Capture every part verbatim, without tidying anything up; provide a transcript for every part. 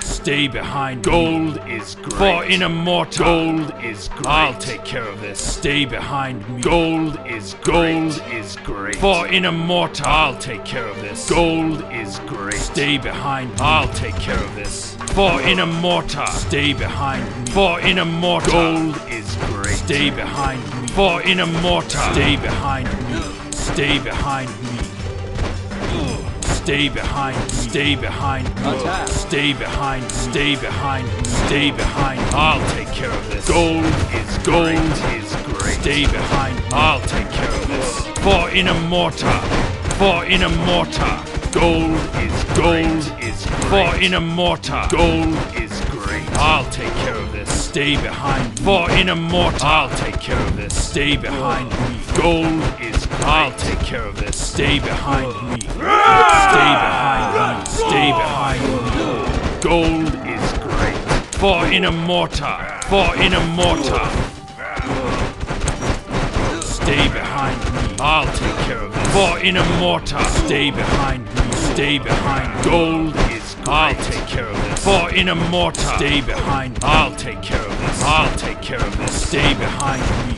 Stay behind. Gold me. Is great. For in a mortar. Gold is great. I'll take care of this. Stay behind me. Gold is gold great. Is great. For in a mortar. I'll take care of this. Gold is great. Stay behind me. I'll take care of this. For in a mortar. Stay behind me. For in a mortar. Gold is great. Stay behind me. For in a mortar. Stay behind me. Stay behind me. Stay behind, stay behind, stay behind, stay behind, stay behind. I'll take care of this. Gold is gold is great. Stay behind, I'll take care of this. For in a mortar, for in a mortar, gold is gold is great. For in a mortar, gold is great. I'll take care of this. Stay behind. For in a mortar, I'll take care of this. Stay behind me. Gold is great. I'll take care of this. Stay behind me. Stay behind me. Stay behind me. Gold is great. For in a mortar. For in a mortar. Stay behind me. I'll take care of this. For in a mortar. Stay behind me. Stay behind. Gold is great. I'll take care of this. For in a mortar. Stay behind. I'll take care of this. I'll take care of this. Stay behind me.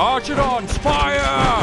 Archidons, fire! Yeah.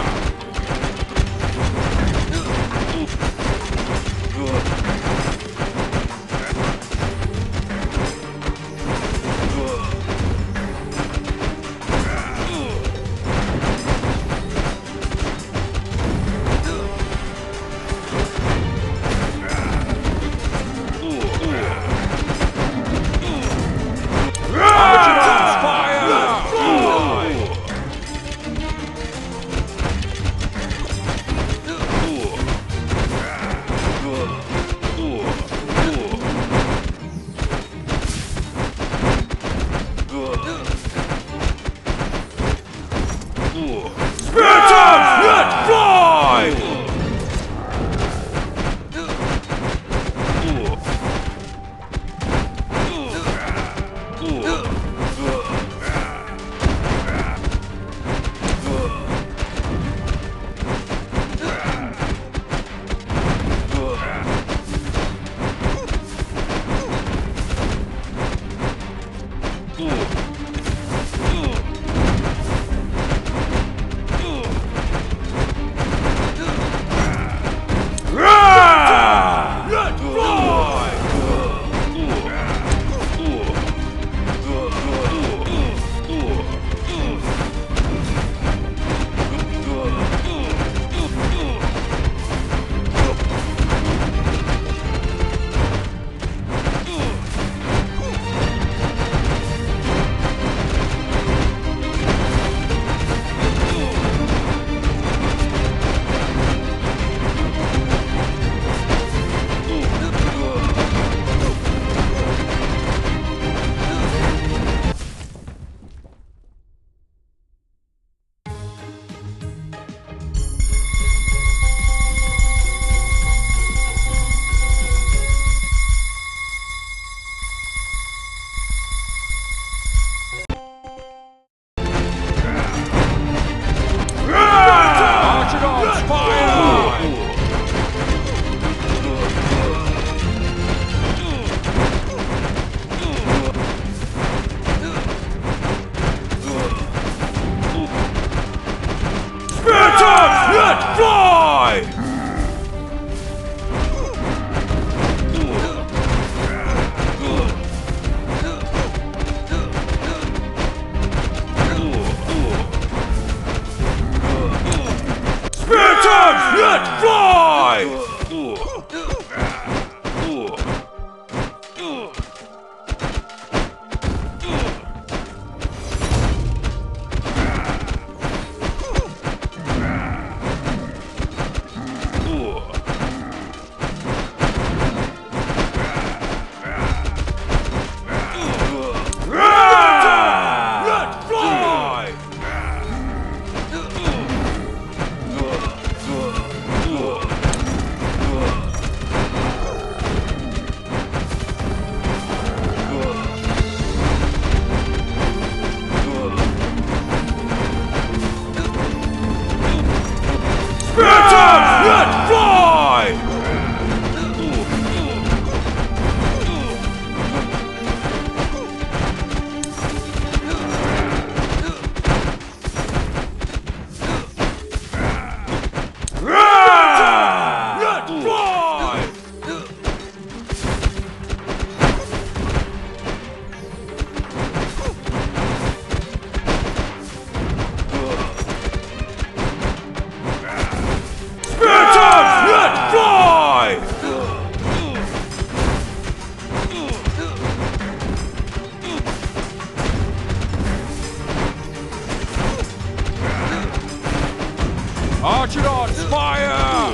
Archidons, fire!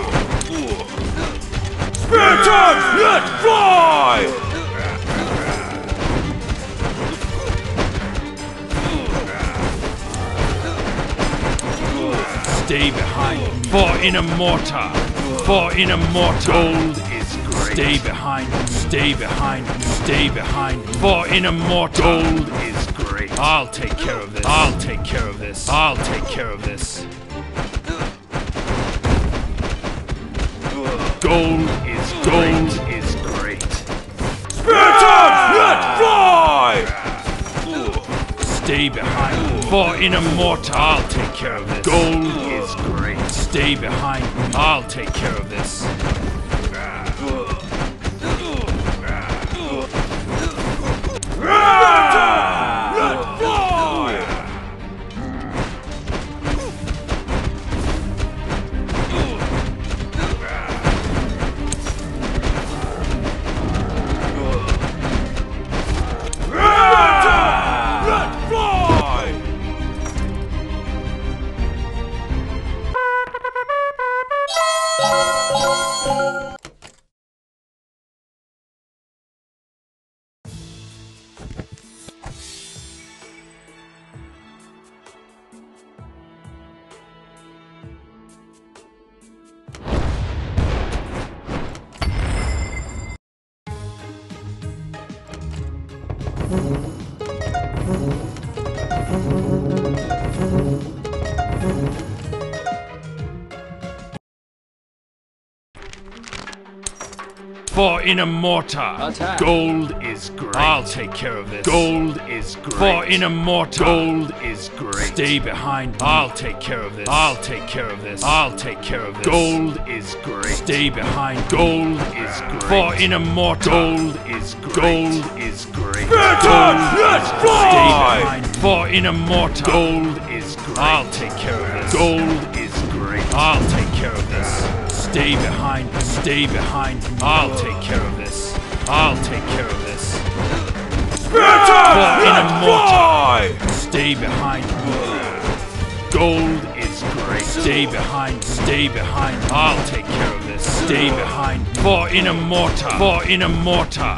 Spiritons, let fly! Stay behind me, for in a mortar, for in a mortar, gold is great. Stay behind me, stay behind me, stay behind me, for in a mortar, gold is great. I'll take care of this, I'll take care of this, I'll take care of this. Gold is gold is great. Spartans, let fly! Stay behind me, for in a mortar, I'll take care of this. Gold. Great. Stay behind me. I'll take care of this. For in a mortar, attack. Gold is great. I'll take care of this. Gold is great. For in a mortar, gold is great. Stay behind me. I'll take care of this. I'll take care of this. I'll take care of this. Gold is great. Stay behind. Gold is great. For in a mortar, gold is great. Gold is great. Spartans, let's fly! Stay behind. For in a mortar, gold is great. I'll take care of this. Gold is great. I'll take care of this. Stay behind me, stay behind me. I'll take care of this. I'll take care of this. Spartans, in a mortar. Stay behind me. Gold is great. Stay behind, stay behind. I'll take care of this. Stay behind. For in a mortar. For in a mortar.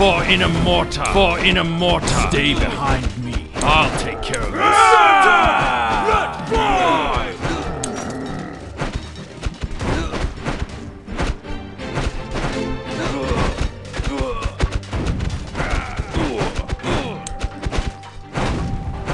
For in a mortar. For in a mortar. Stay behind me. I'll take care of this.